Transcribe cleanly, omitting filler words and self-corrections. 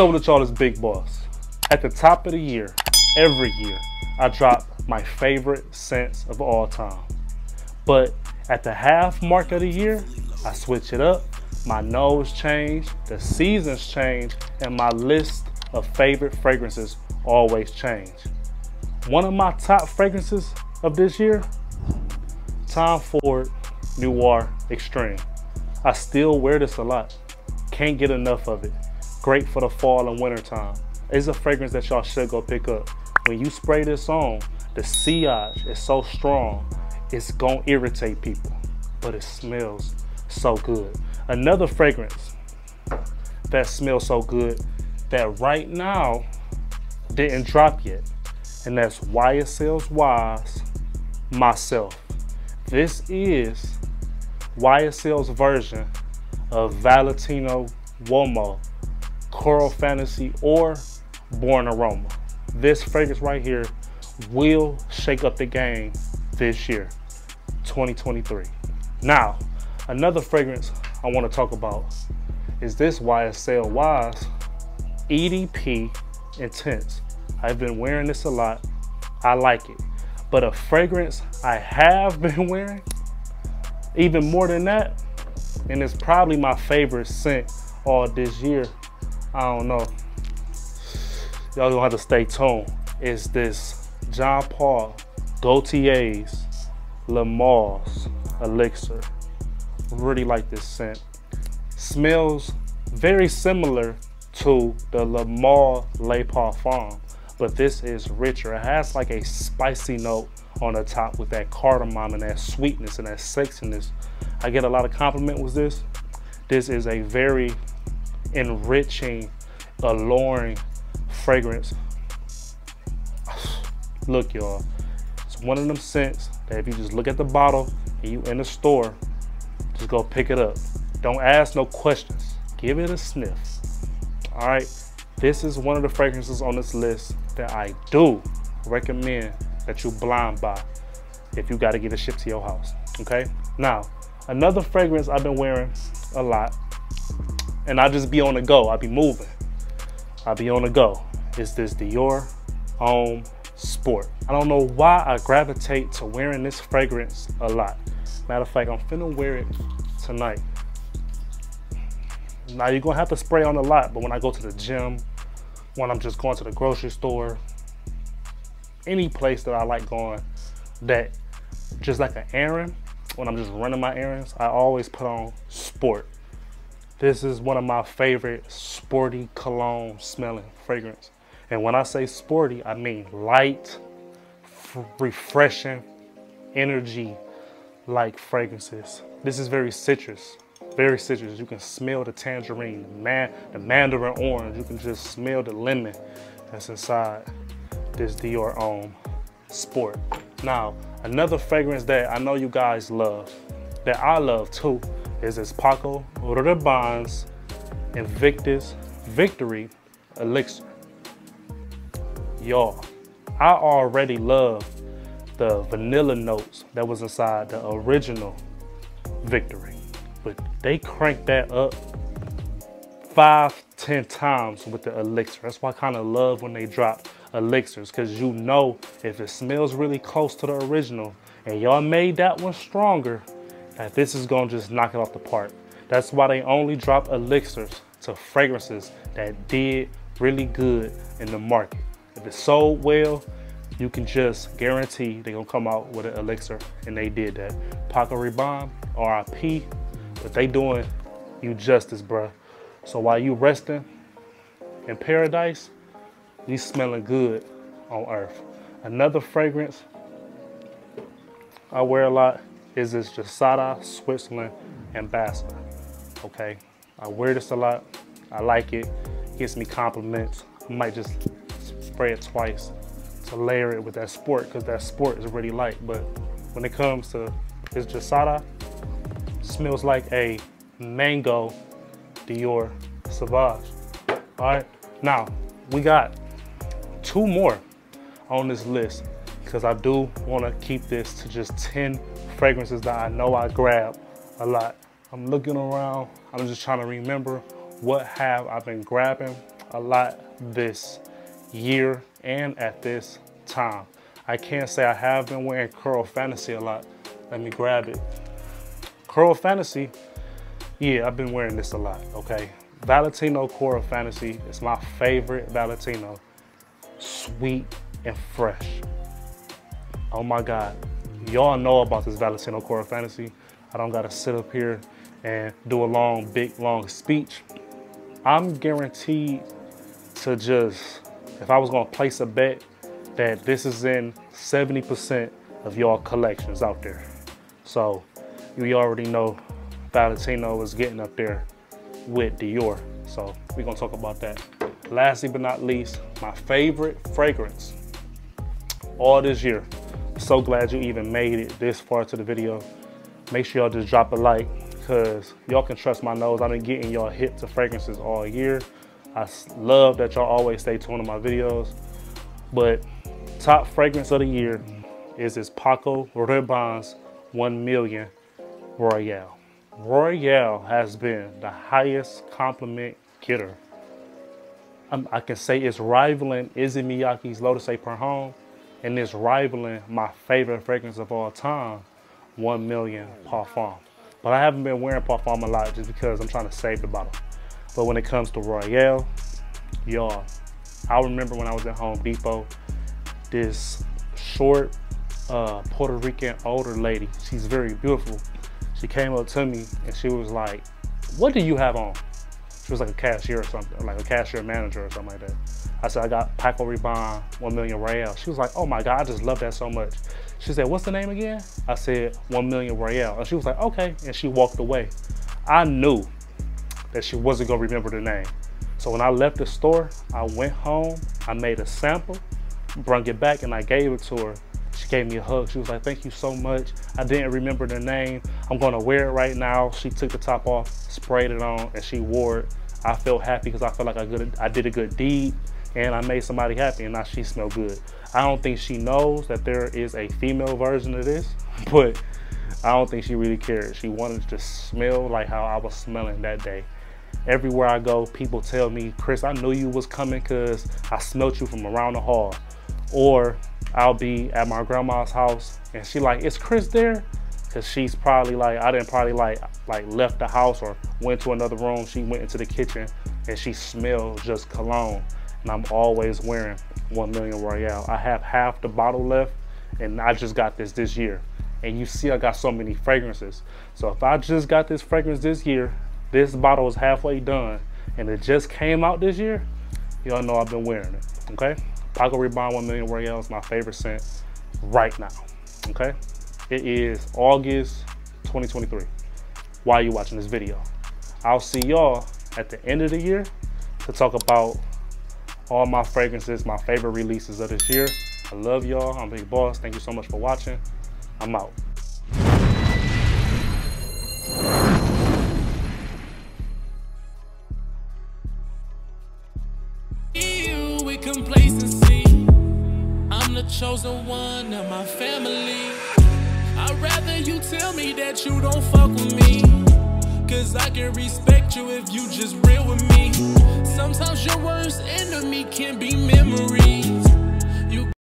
over to y'all is Big Boss. At the top of the year, every year, I drop my favorite scents of all time. But at the half mark of the year, I switch it up, my nose change, the seasons change, and my list of favorite fragrances always change. One of my top fragrances of this year, Tom Ford Noir Extreme. I still wear this a lot. Can't get enough of it. Great for the fall and winter time. It's a fragrance that y'all should go pick up. When you spray this on, the sillage is so strong, it's gonna irritate people, but it smells so good. Another fragrance that smells so good that right now didn't drop yet, and that's YSL Wise Myself. This is YSL's version of Valentino Uomo, Coral Fantasy, or Born Aroma. This fragrance right here will shake up the game this year, 2023. Now, another fragrance I want to talk about is this YSL Wise EDP Intense. I've been wearing this a lot. I like it. But a fragrance I have been wearing even more than that, and it's probably my favorite scent all this year, I don't know, y'all gonna have to stay tuned, is this Jean Paul Gaultier Le Male Elixir. Really like this scent. Smells very similar to the Le Male Le Parfum, but this is richer. It has like a spicy note on the top with that cardamom and that sweetness and that sexiness. I get a lot of compliment with this. This is a very enriching, alluring fragrance. Look, y'all, it's one of them scents that if you just look at the bottle and you in the store, just go pick it up. Don't ask no questions. Give it a sniff. All right. This is one of the fragrances on this list that I do recommend that you blind buy if you got to get it shipped to your house, okay? Now, another fragrance I've been wearing a lot, and I just be on the go, I be moving. I be on the go. It's this Dior Homme Sport. I don't know why I gravitate to wearing this fragrance a lot. Matter of fact, I'm finna wear it tonight. Now, you're gonna have to spray on a lot, but when I go to the gym, when I'm just going to the grocery store, any place that I like going, that just like an errand, when I'm just running my errands, I always put on Sport. This is one of my favorite sporty cologne smelling fragrance. And when I say sporty, I mean light, refreshing, energy like fragrances. This is very citrus. Very citrus. You can smell the tangerine, the mandarin orange. You can just smell the lemon that's inside this Dior Homme Sport. Now, another fragrance that I know you guys love, that I love too, is this Paco Rabanne Invictus Victory Elixir. Y'all, I already love the vanilla notes that was inside the original Victory, but they crank that up 5-10 times with the elixir. That's why I kind of love when they drop elixirs, because you know if it smells really close to the original and y'all made that one stronger, that this is going to just knock it off the park. That's why they only drop elixirs to fragrances that did really good in the market. If it sold well, you can just guarantee they're going to come out with an elixir, and they did that. Paco Rabanne, RIP. But they doing you justice, bruh. So while you resting in paradise, you smelling good on earth. Another fragrance I wear a lot is this Jasada Switzerland Ambassador, okay? I wear this a lot. I like it. Gets me compliments. I might just spray it twice to layer it with that Sport, because that Sport is really light. But when it comes to this Jasada, smells like a mango Dior Sauvage. All right, now we got two more on this list, because I do want to keep this to just 10 fragrances that I know I grab a lot. I'm looking around, I'm just trying to remember what have I been grabbing a lot this year and at this time. I can say I have been wearing Coral Fantasy a lot. Let me grab it. Coral Fantasy, yeah, I've been wearing this a lot, okay? Valentino Coral Fantasy is my favorite Valentino. Sweet and fresh. Oh my God. Y'all know about this Valentino Coral Fantasy. I don't gotta sit up here and do a long, big, long speech. I'm guaranteed to just, if I was gonna place a bet, that this is in 70% of y'all collections out there. So we already know Valentino is getting up there with Dior. So we're gonna talk about that. Lastly but not least, my favorite fragrance all this year. So glad you even made it this far to the video. Make sure y'all just drop a like, because y'all can trust my nose. I've been getting y'all hip to fragrances all year. I love that y'all always stay tuned to my videos. But top fragrance of the year is this Paco Rabanne 1 Million Royale. Royale has been the highest compliment getter. I can say it's rivaling Issey Miyake's L'Eau d'Issey Pour Homme, and it's rivaling my favorite fragrance of all time, 1 Million Parfum. But I haven't been wearing Parfum a lot just because I'm trying to save the bottle. But when it comes to Royale, y'all, I remember when I was at Home Depot, this short Puerto Rican older lady, she's very beautiful. She came up to me and she was like, "What do you have on?" She was like a cashier or something, like a cashier manager or something like that. I said, "I got Paco Rabanne 1 Million Royale." She was like, "Oh my God, I just love that so much." She said, "What's the name again?" I said, 1 Million Royale. And she was like, "Okay." And she walked away. I knew that she wasn't gonna remember the name. So when I left the store, I went home, I made a sample, brung it back, and I gave it to her. She gave me a hug. She was like, "Thank you so much. I didn't remember the name. I'm gonna wear it right now." She took the top off, sprayed it on, and she wore it. I felt happy because I felt like I did a good deed and I made somebody happy, and now she smelled good. I don't think she knows that there is a female version of this, but I don't think she really cared. She wanted to smell like how I was smelling that day. Everywhere I go, people tell me, "Chris, I knew you was coming because I smelled you from around the hall." Or I'll be at my grandma's house and she like, "Is Chris there?" Cause she's probably like, I didn't probably like left the house or went to another room. She went into the kitchen and she smelled just cologne. And I'm always wearing 1 Million Royale. I have half the bottle left and I just got this year. And you see, I got so many fragrances. So if I just got this fragrance this year, this bottle is halfway done and it just came out this year, y'all know I've been wearing it, okay? Paco Rabanne 1 Million Royale is my favorite scent right now, okay? It is August 2023. Why are you watching this video? I'll see y'all at the end of the year to talk about all my fragrances, my favorite releases of this year. I love y'all. I'm Big Boss. Thank you so much for watching. I'm out. Chosen one of my family. I'd rather you tell me that you don't fuck with me, cause I can respect you if you just real with me. Sometimes your worst enemy can be memories.